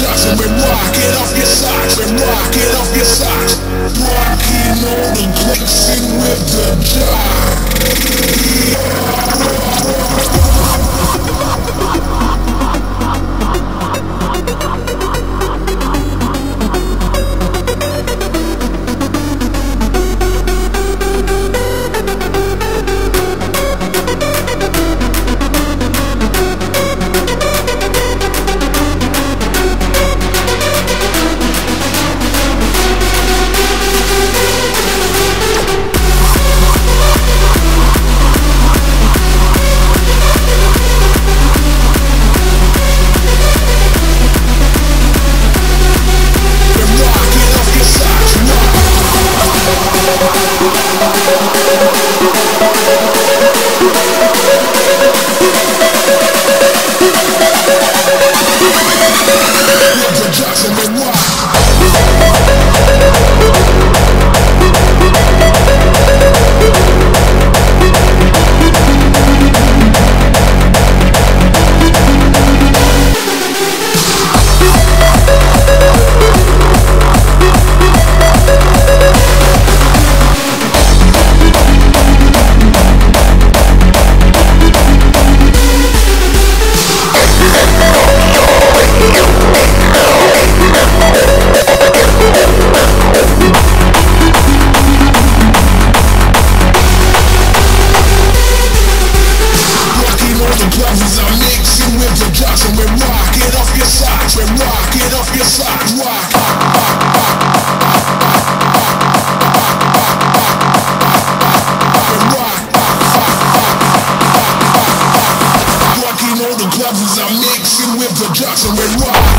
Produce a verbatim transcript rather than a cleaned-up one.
doesn't mean rock it off your socks and rock it off your socks. Rocking all the Dixon with the jock. With the Johnson and rock.